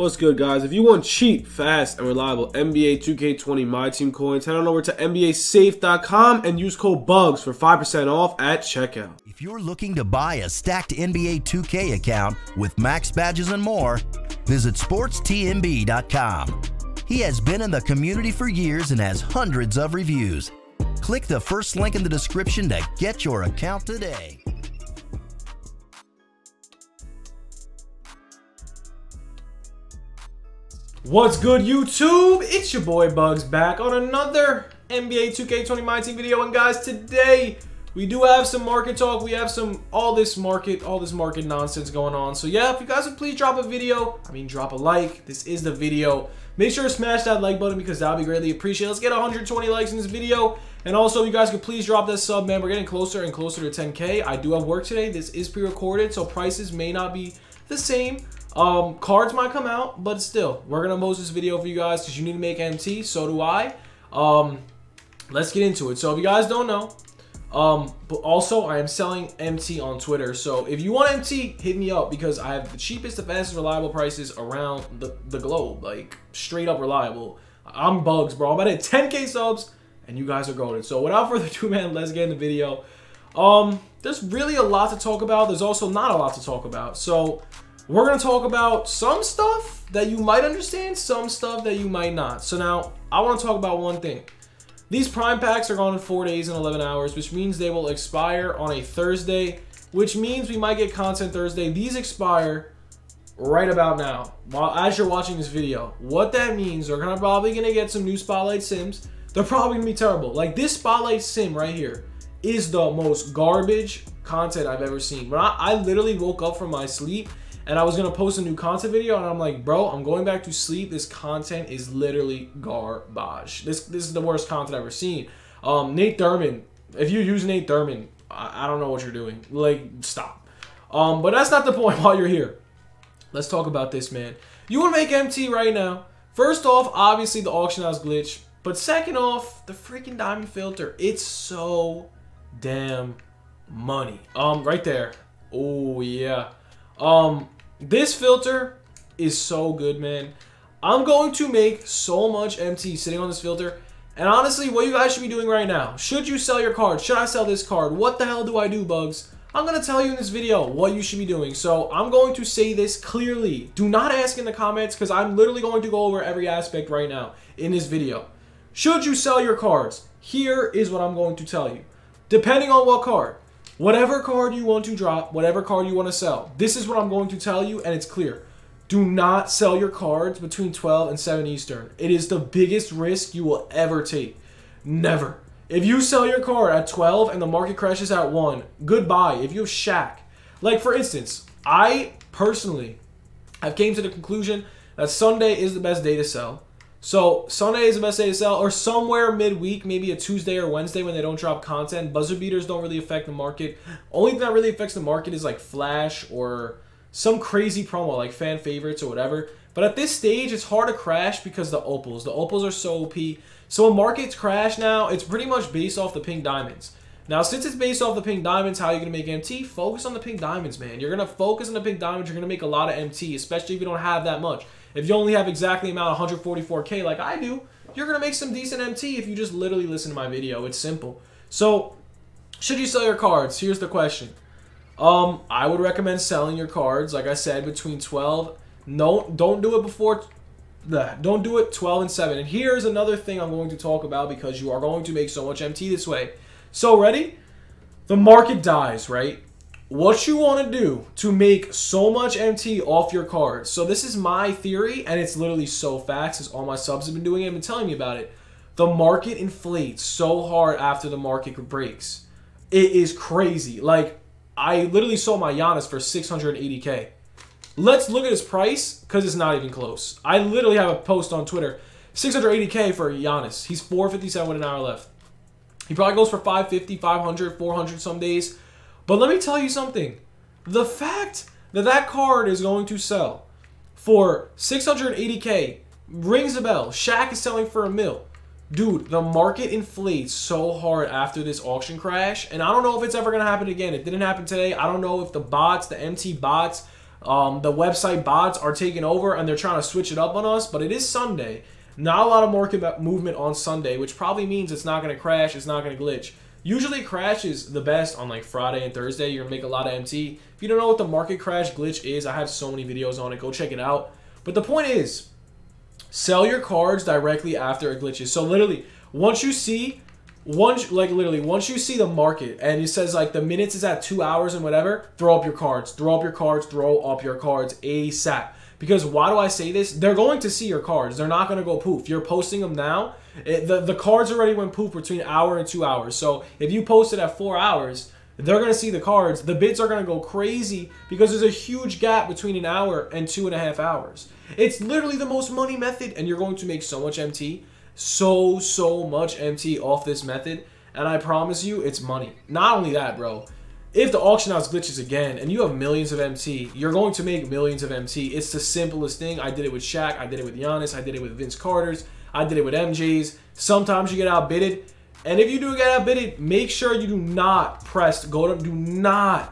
What's good, guys? If you want cheap, fast, and reliable NBA 2K20 My Team coins, head on over to nbasafe.com and use code BUGS for 5% off at checkout. If you're looking to buy a stacked NBA 2K account with max badges and more, visit sportstmb.com. He has been in the community for years and has hundreds of reviews. Click the first link in the description to get your account today. What's good, YouTube? It's your boy Bugs back on another NBA 2K20 My Team video. And guys, today we do have some market talk. We have some all this market nonsense going on. So yeah, if you guys would please drop a like. This is the video. Make sure to smash that like button because that'll be greatly appreciated. Let's get 120 likes in this video. And also, you guys could please drop that sub, man. We're getting closer and closer to 10K. I do have work today. This is pre-recorded, so prices may not be the same. Cards might come out, but still, we're gonna post this video for you guys because you need to make MT, so do I. Let's get into it. So if you guys don't know, but also I am selling MT on Twitter, so if you want MT, hit me up because I have the cheapest, the fastest, reliable prices around the globe. Like, straight up reliable. I'm Bugs, bro. I'm at 10K subs and you guys are golden. So without further ado, man, let's get in the video. There's really a lot to talk about. There's also not a lot to talk about, so we're going to talk about some stuff that you might understand, some stuff that you might not. So now, I want to talk about one thing. These prime packs are gone in 4 days and 11 hours, which means they will expire on a Thursday, which means we might get content Thursday. These expire right about now, as you're watching this video. What that means, they're probably going to get some new Spotlight Sims. They're probably going to be terrible. Like, this Spotlight Sim right here is the most garbage content I've ever seen. When I literally woke up from my sleep, and I was going to post a new content video, and I'm like, bro, I'm going back to sleep. This content is literally garbage. This is the worst content I've ever seen. Nate Thurman, if you use Nate Thurman, I don't know what you're doing. Like, stop. But that's not the point while you're here. Let's talk about this, man. You want to make MT right now. First off, obviously, the auction house glitch. But second off, the freaking diamond filter. It's so damn money. Right there. Oh, yeah. This filter is so good, man. I'm going to make so much MT sitting on this filter. And honestly, what you guys should be doing right now, should you sell your card? Should I sell this card? What the hell do I do, Bugs? I'm going to tell you in this video what you should be doing. So I'm going to say this clearly. Do not ask in the comments because I'm literally going to go over every aspect right now in this video. Should you sell your cards? Here is what I'm going to tell you. Depending on what card. Whatever card you want to drop, whatever card you want to sell, this is what I'm going to tell you, and it's clear. Do not sell your cards between 12 and 7 Eastern. It is the biggest risk you will ever take. Never. If you sell your card at 12 and the market crashes at 1, goodbye. If you have Shaq. Like, for instance, I personally have came to the conclusion that Sunday is the best day to sell. So Sunday is the best day to sell, or somewhere midweek, maybe a Tuesday or Wednesday when they don't drop content. Buzzer beaters don't really affect the market. Only thing that really affects the market is like Flash or some crazy promo like fan favorites or whatever. But at this stage, it's hard to crash because the opals are so OP. So when markets crash now, it's pretty much based off the pink diamonds. Now, since it's based off the pink diamonds, how are you going to make MT? Focus on the pink diamonds, man. You're going to focus on the pink diamonds. You're going to make a lot of MT, especially if you don't have that much. If you only have exactly amount 144K like I do, you're going to make some decent MT if you just literally listen to my video. It's simple. So, should you sell your cards? Here's the question. I would recommend selling your cards, like I said, between 12. No, don't do it before... Don't do it 12 and 7. And here's another thing I'm going to talk about because you are going to make so much MT this way. So, ready? The market dies, right? What you want to do to make so much MT off your cards. So this is my theory, and it's literally so facts, as all my subs have been doing it and been telling me about it. The market inflates so hard after the market breaks. It is crazy. Like, I literally sold my Giannis for 680K. Let's look at his price, because it's not even close. I literally have a post on Twitter. 680K for Giannis. He's 457 with an hour left. He probably goes for 550, 500, 400 some days. But let me tell you something. The fact that that card is going to sell for 680K rings a bell. Shaq is selling for $1 mil. Dude, the market inflates so hard after this auction crash. And I don't know if it's ever going to happen again. It didn't happen today. I don't know if the bots, the MT bots, The website bots are taking over and they're trying to switch it up on us, but it is Sunday. Not a lot of market movement on Sunday, which probably means it's not going to crash, it's not going to glitch. Usually it crashes the best on like Friday and Thursday. You're going to make a lot of MT. If you don't know what the market crash glitch is, I have so many videos on it. Go check it out. But the point is, sell your cards directly after it glitches. So literally, once you see the market and it says like the minutes is at 2 hours and whatever, throw up your cards. Throw up your cards. Throw up your cards ASAP. Because why do I say this? They're going to see your cards. They're not going to go poof. You're posting them now. The cards already went poof between an hour and 2 hours. So if you post it at 4 hours, they're going to see the cards. The bids are going to go crazy because there's a huge gap between an hour and 2.5 hours. It's literally the most money method, and you're going to make so much MT. So much MT off this method, and I promise you it's money. Not only that, bro, if the auction house glitches again and you have millions of MT, you're going to make millions of MT. It's the simplest thing. I did it with Shaq. I did it with Giannis. I did it with Vince Carter's. I did it with MJ's. Sometimes you get outbidded. And if you do get outbidded, make sure you do not press go to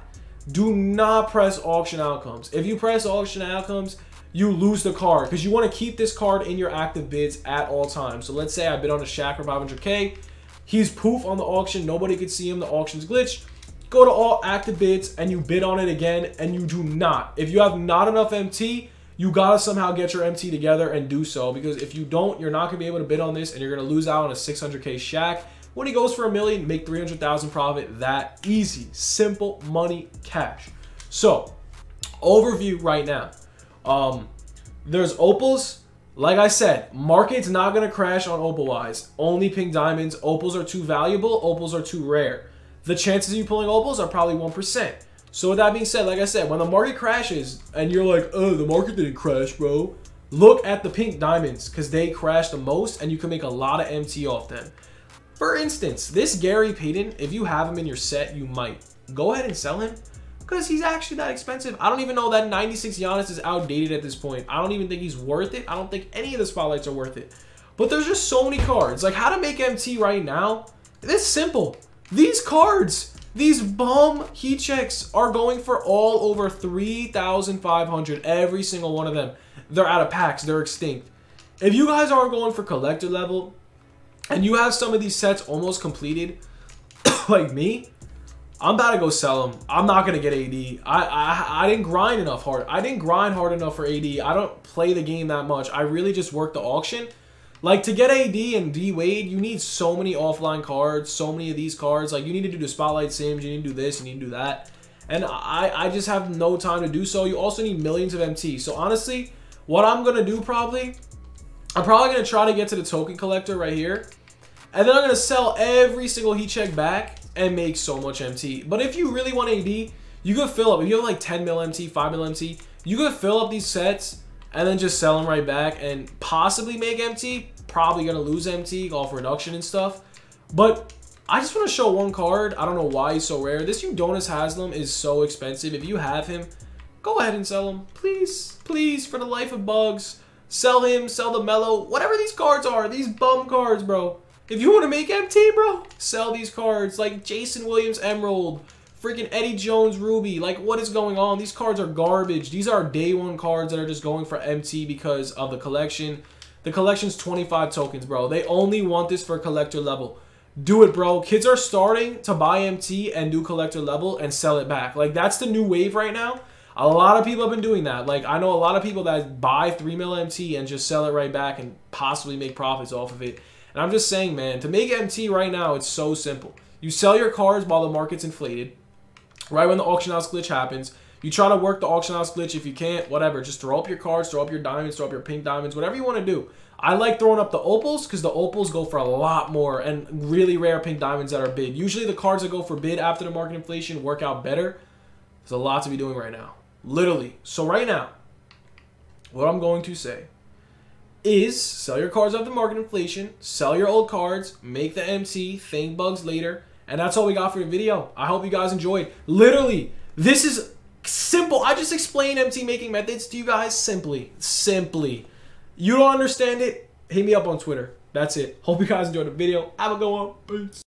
do not press auction outcomes. If you press auction outcomes, you lose the card because you want to keep this card in your active bids at all times. So let's say I bid on a Shaq for 500K. He's poof on the auction. Nobody could see him. The auction's glitched. Go to all active bids and you bid on it again, and you do not. If you have not enough MT, you got to somehow get your MT together and do so, because if you don't, you're not going to be able to bid on this and you're going to lose out on a 600K Shaq. When he goes for a million, make 300,000 profit. That easy, simple money cash. So overview right now. There's opals. Like I said, market's not going to crash on opal wise. Only pink diamonds. Opals are too valuable. Opals are too rare. The chances of you pulling opals are probably 1%. So with that being said, like I said, when the market crashes and you're like, oh, the market didn't crash, bro, look at the pink diamonds because they crash the most and you can make a lot of MT off them. For instance, this Gary Payton, if you have him in your set, you might go ahead and sell him because he's actually that expensive. I don't even know that 96 Giannis is outdated at this point. I don't even think he's worth it. I don't think any of the spotlights are worth it. But there's just so many cards. Like how to make MT right now, it's simple. These cards, these bomb heat checks are going for all over 3,500, every single one of them. They're out of packs. They're extinct. If you guys aren't going for collector level and you have some of these sets almost completed, like me, I'm about to go sell them. I'm not going to get AD. I didn't grind enough hard. I didn't grind hard enough for AD. I don't play the game that much. I really just work the auction. Like, to get AD and D Wade, you need so many offline cards, so many of these cards. Like, you need to do the spotlight sims, you need to do this, you need to do that. And I just have no time to do so. You also need millions of MT. So, honestly, what I'm going to do probably, I'm probably going to try to get to the token collector right here. And then I'm going to sell every single heat check back and make so much MT. But if you really want AD, you could fill up. If you have like 10 mil MT, 5 mil MT, you could fill up these sets and then just sell them right back and possibly make MT. Probably going to lose MT, golf reduction and stuff. But I just want to show one card. I don't know why he's so rare. This Udonis Haslam is so expensive. If you have him, go ahead and sell him. Please, please, for the life of bugs, sell him, sell the Mello. Whatever these cards are, these bum cards, bro. If you want to make MT, bro, sell these cards. Like Jason Williams Emerald, freaking Eddie Jones Ruby. Like, what is going on? These cards are garbage. These are day one cards that are just going for MT because of the collection. The collection's 25 tokens, bro. They only want this for collector level. Do it, bro. Kids are starting to buy MT and do collector level and sell it back. Like, that's the new wave right now. A lot of people have been doing that. Like, I know a lot of people that buy 3 mil MT and just sell it right back and possibly make profits off of it. And I'm just saying, man, to make MT right now, it's so simple. You sell your cards while the market's inflated. Right when the auction house glitch happens, you try to work the auction house glitch. If you can't, whatever, just throw up your cards, throw up your diamonds, throw up your pink diamonds, whatever you want to do. I like throwing up the opals because the opals go for a lot more, and really rare pink diamonds that are bid. Usually the cards that go for bid after the market inflation work out better. There's a lot to be doing right now, literally. So right now, what I'm going to say is sell your cards off the market inflation, sell your old cards, make the MC, think bugs later. And that's all we got for the video. I hope you guys enjoyed. Literally, this is simple. I just explained MT making methods to you guys simply. You don't understand it? Hit me up on Twitter. That's it. Hope you guys enjoyed the video. Have a good one. Peace.